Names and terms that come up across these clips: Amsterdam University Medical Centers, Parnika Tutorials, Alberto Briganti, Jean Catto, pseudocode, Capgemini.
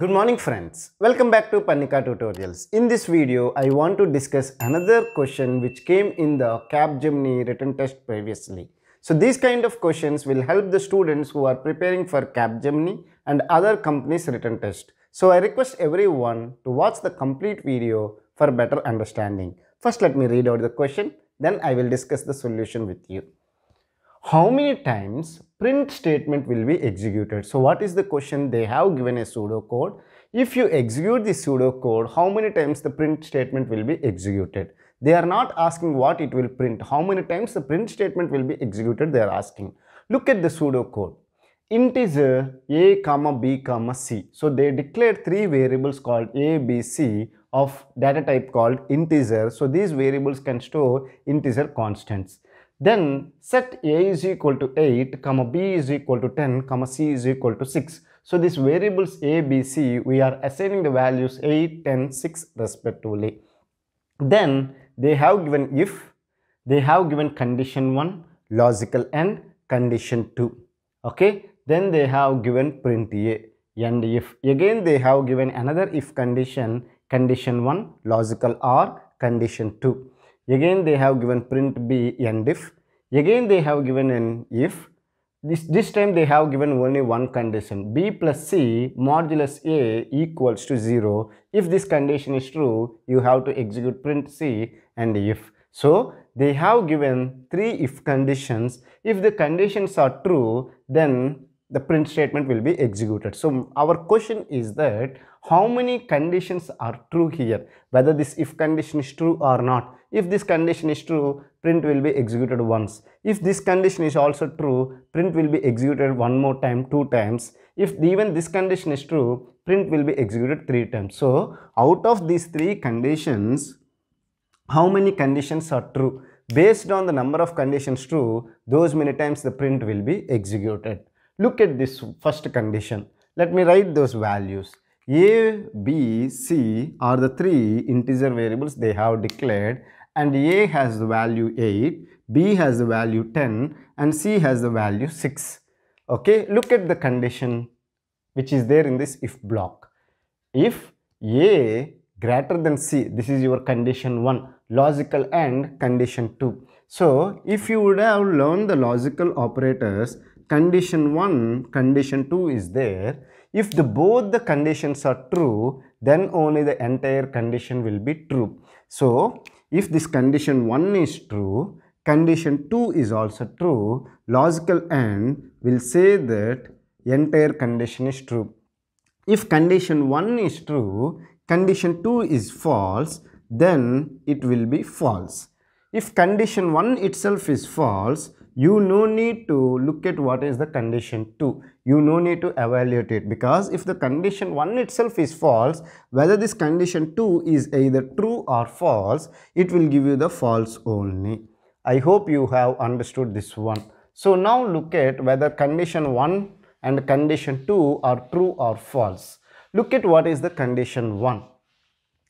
Good morning friends, welcome back to Parnika Tutorials. In this video, I want to discuss another question which came in the Capgemini written test previously. So these kind of questions will help the students who are preparing for Capgemini and other companies' written test. So I request everyone to watch the complete video for better understanding. First, let me read out the question, then I will discuss the solution with you. How many times print statement will be executed? So what is the question? They have given a pseudocode. If you execute the pseudocode, how many times the print statement will be executed? They are not asking what it will print. How many times the print statement will be executed, they are asking. Look at the pseudocode. Integer a, b, c. So they declared three variables called a, b, c of data type called integer. So these variables can store integer constants. Then set a is equal to 8, b is equal to 10, c is equal to 6. So these variables a, b, c, we are assigning the values 8, 10, 6 respectively. Then they have given if, they have given condition 1, logical and condition 2. Okay, then they have given print a and if. Again they have given another if condition, condition 1, logical or condition 2. Again they have given print b and if. Again they have given an if. This time they have given only one condition, b plus c modulus a equals to 0. If this condition is true, you have to execute print c and if. So they have given three if conditions. If the conditions are true, then the print statement will be executed. So our question is that how many conditions are true here, whether this if condition is true or not. If this condition is true, print will be executed once. If this condition is also true, print will be executed one more time, two times. If even this condition is true, print will be executed three times. So out of these three conditions, how many conditions are true? Based on the number of conditions true, those many times the print will be executed. Look at this first condition. Let me write those values. A, B, C are the three integer variables they have declared, and A has the value 8, B has the value 10, and C has the value 6. Okay, look at the condition which is there in this if block. If A greater than C, this is your condition 1, logical and condition 2. So if you would have learned the logical operators, condition 1, condition 2 is there. If both the conditions are true, then only the entire condition will be true. So if this condition 1 is true, condition 2 is also true, logical and will say that entire condition is true. If condition 1 is true, condition 2 is false, then it will be false. If condition 1 itself is false, you no need to look at what is the condition 2. You no need to evaluate it, because if the condition 1 itself is false, whether this condition 2 is either true or false, it will give you the false only. I hope you have understood this one. So now look at whether condition 1 and condition 2 are true or false. Look at what is the condition 1.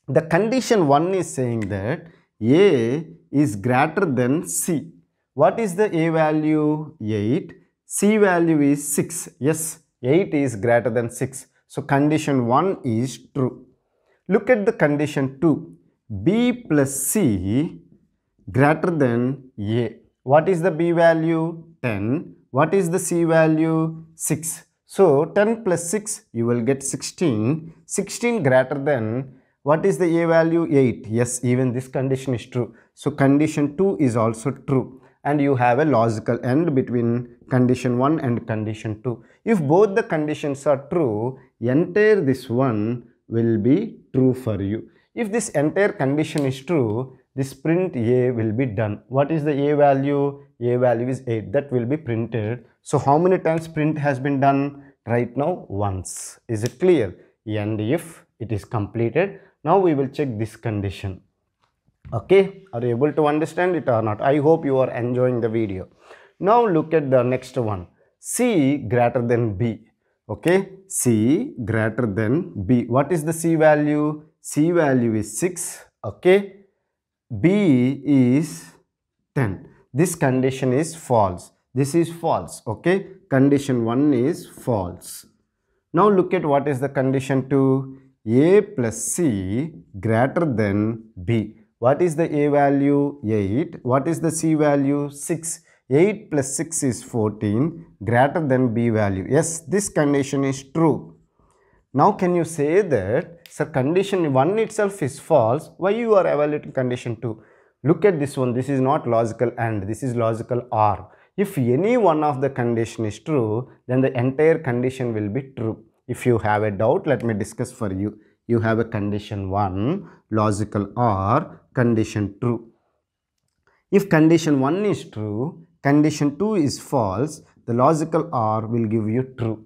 The condition 1 is saying that A is greater than C. What is the A value? 8. C value is 6. Yes, 8 is greater than 6. So condition 1 is true. Look at the condition 2. B plus C greater than A. What is the B value? 10. What is the C value? 6. So 10 plus 6, you will get 16. 16 greater than, what is the A value? 8. Yes, even this condition is true. So condition 2 is also true. And you have a logical end between condition 1 and condition 2. If both the conditions are true, entire this one will be true for you. If this entire condition is true, this print A will be done. What is the A value? A value is 8. That will be printed. So how many times print has been done? Right now, once. Is it clear? And if it is completed, now we will check this condition. Okay, are you able to understand it or not? I hope you are enjoying the video. Now look at the next one. C greater than B. Okay, C greater than B. What is the C value? C value is 6. Okay, B is 10. This condition is false. This is false. Okay, condition 1 is false. Now look at what is the condition to a plus c greater than b. What is the a value? 8. What is the c value? 6. 8 plus 6 is 14, greater than b value. Yes, this condition is true. Now can you say that, sir, condition 1 itself is false, why you are evaluating condition 2? Look at this one, this is not logical AND, this is logical OR. If any one of the condition is true, then the entire condition will be true. If you have a doubt, let me discuss for you. You have a condition 1, logical OR, condition true. If condition 1 is true, condition 2 is false, the logical OR will give you true.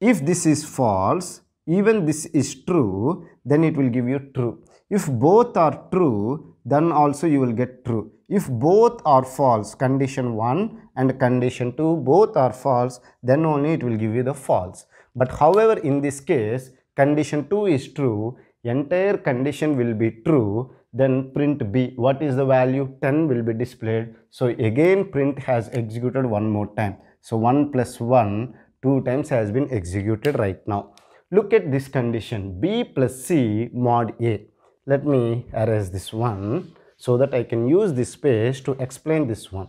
If this is false, even this is true, then it will give you true. If both are true, then also you will get true. If both are false, condition 1 and condition 2 both are false, then only it will give you the false. But however, in this case, condition 2 is true, entire condition will be true, then print B. What is the value? 10 will be displayed. So again, print has executed one more time. So 1 plus 1, 2 times has been executed right now. Look at this condition, B plus C mod A. Let me erase this one so that I can use this space to explain this one.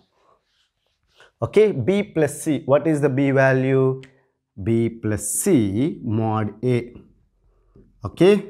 Okay, B plus C. What is the B value? B plus C mod A. Okay.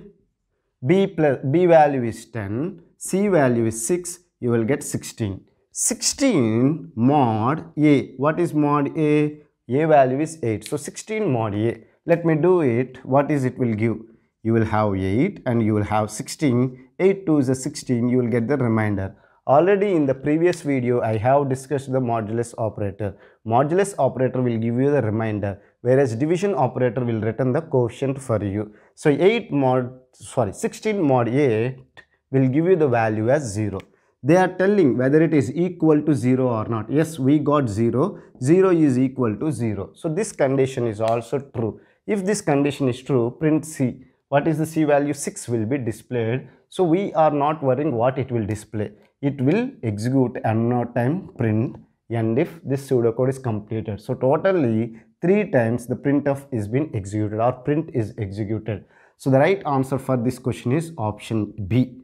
B value is 10, C value is 6, you will get 16. 16 mod A. What is mod A? A value is 8. So 16 mod A. Let me do it. What is it will give? You will have 8 and you will have 16. 8 2 is a 16. You will get the remainder. Already in the previous video, I have discussed the modulus operator. Modulus operator will give you the remainder, whereas division operator will return the quotient for you. So 16 mod 8 will give you the value as 0. They are telling whether it is equal to 0 or not. Yes, we got 0. 0 is equal to 0. So this condition is also true. If this condition is true, print C. What is the C value? 6 will be displayed. So we are not worrying what it will display. It will execute and no time print and if this pseudocode is completed. So totally 3 times the printf is been executed or print is executed. So the right answer for this question is option B.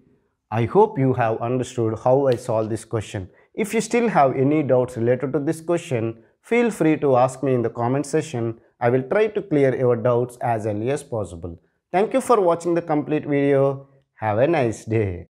I hope you have understood how I solve this question. If you still have any doubts related to this question, feel free to ask me in the comment section. I will try to clear your doubts as early as possible. Thank you for watching the complete video. Have a nice day.